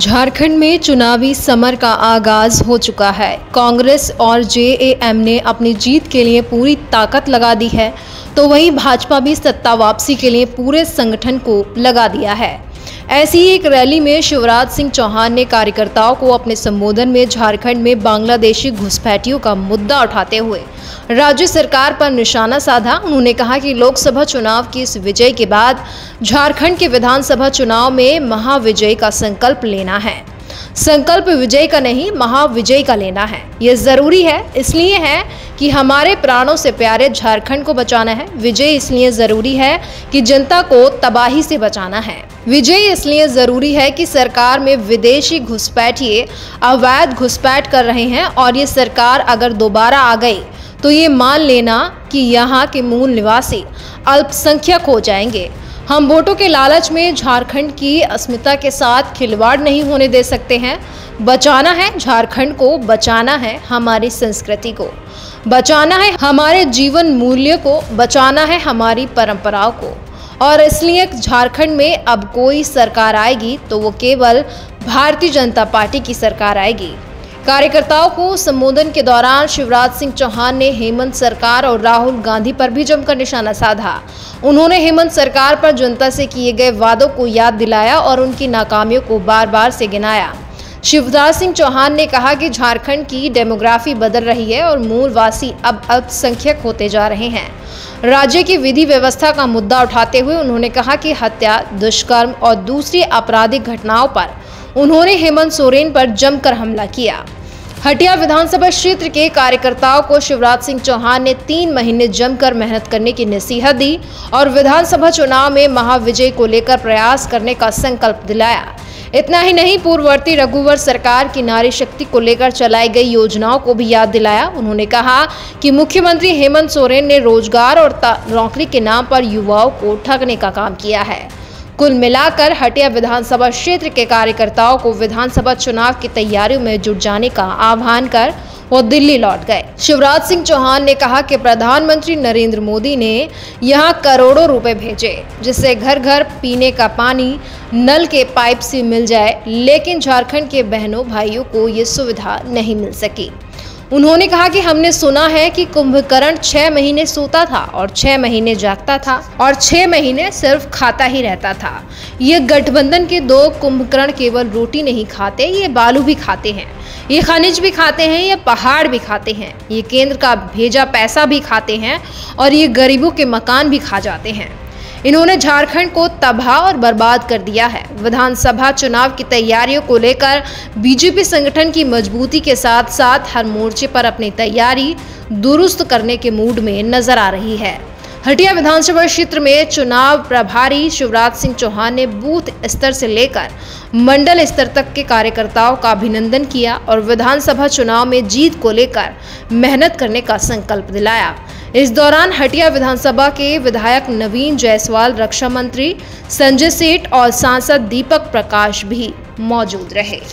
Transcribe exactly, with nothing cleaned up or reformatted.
झारखंड में चुनावी समर का आगाज हो चुका है। कांग्रेस और जेएएम ने अपनी जीत के लिए पूरी ताकत लगा दी है, तो वहीं भाजपा भी सत्ता वापसी के लिए पूरे संगठन को लगा दिया है। ऐसी ही एक रैली में शिवराज सिंह चौहान ने कार्यकर्ताओं को अपने संबोधन में झारखंड में बांग्लादेशी घुसपैठियों का मुद्दा उठाते हुए राज्य सरकार पर निशाना साधा। उन्होंने कहा कि लोकसभा चुनाव की इस विजय के बाद झारखंड के विधानसभा चुनाव में महाविजय का संकल्प लेना है। संकल्प विजय का नहीं, महाविजय का लेना है। ये जरूरी है, इसलिए है कि हमारे प्राणों से प्यारे झारखंड को बचाना है। विजय इसलिए जरूरी है कि जनता को तबाही से बचाना है। विजय इसलिए जरूरी है कि सरकार में विदेशी घुसपैठिए अवैध घुसपैठ कर रहे हैं, और ये सरकार अगर दोबारा आ गई तो ये मान लेना कि यहाँ के मूल निवासी अल्पसंख्यक हो जाएंगे। हम वोटों के लालच में झारखंड की अस्मिता के साथ खिलवाड़ नहीं होने दे सकते हैं। बचाना है झारखंड को, बचाना है हमारी संस्कृति को, बचाना है हमारे जीवन मूल्य को, बचाना है हमारी परंपराओं को। और इसलिए झारखंड में अब कोई सरकार आएगी तो वो केवल भारतीय जनता पार्टी की सरकार आएगी। कार्यकर्ताओं को संबोधन के दौरान शिवराज सिंह चौहान ने हेमंत सरकार और राहुल गांधी पर भी जमकर निशाना साधा। उन्होंने हेमंत सरकार पर जनता से किए गए वादों को याद दिलाया और उनकी नाकामियों को बार बार से गिनाया। शिवराज सिंह चौहान ने कहा कि झारखंड की डेमोग्राफी बदल रही है और मूलवासी अब अल्पसंख्यक होते जा रहे हैं। राज्य की विधि व्यवस्था का मुद्दा उठाते हुए उन्होंने कहा कि हत्या, दुष्कर्म और दूसरी आपराधिक घटनाओं पर उन्होंने हेमंत सोरेन पर जमकर हमला किया। हटिया विधानसभा क्षेत्र के कार्यकर्ताओं को शिवराज सिंह चौहान ने तीन महीने जमकर मेहनत करने की नसीहत दी और विधानसभा चुनाव में महाविजय को लेकर प्रयास करने का संकल्प दिलाया। इतना ही नहीं, पूर्ववर्ती रघुवर सरकार की नारी शक्ति को लेकर चलाई गई योजनाओं को भी याद दिलाया। उन्होंने कहा कि मुख्यमंत्री हेमंत सोरेन ने रोजगार और नौकरी के नाम पर युवाओं को ठगने का काम किया है। कुल मिलाकर हटिया विधानसभा क्षेत्र के कार्यकर्ताओं को विधानसभा चुनाव की तैयारियों में जुट जाने का आह्वान कर वो दिल्ली लौट गए। शिवराज सिंह चौहान ने कहा कि प्रधानमंत्री नरेंद्र मोदी ने यहां करोड़ों रुपए भेजे, जिससे घर घर पीने का पानी नल के पाइप से मिल जाए, लेकिन झारखंड के बहनों भाइयों को ये सुविधा नहीं मिल सकी। उन्होंने कहा कि हमने सुना है कि कुंभकर्ण छह महीने सोता था और छह महीने जागता था और छह महीने सिर्फ खाता ही रहता था। ये गठबंधन के दो कुंभकर्ण केवल रोटी नहीं खाते, ये बालू भी खाते हैं, ये खनिज भी खाते हैं, ये पहाड़ भी खाते हैं, ये केंद्र का भेजा पैसा भी खाते हैं और ये गरीबों के मकान भी खा जाते हैं। इन्होंने झारखंड को तबाह और बर्बाद कर दिया है। विधानसभा चुनाव की तैयारियों को लेकर बीजेपी संगठन की मजबूती के साथ साथ हर मोर्चे पर अपनी तैयारी दुरुस्त करने के मूड में नजर आ रही है। हटिया विधानसभा क्षेत्र में चुनाव प्रभारी शिवराज सिंह चौहान ने बूथ स्तर से लेकर मंडल स्तर तक के कार्यकर्ताओं का अभिनंदन किया और विधानसभा चुनाव में जीत को लेकर मेहनत करने का संकल्प दिलाया। इस दौरान हटिया विधानसभा के विधायक नवीन जायसवाल, रक्षा मंत्री संजय सेठ और सांसद दीपक प्रकाश भी मौजूद रहे।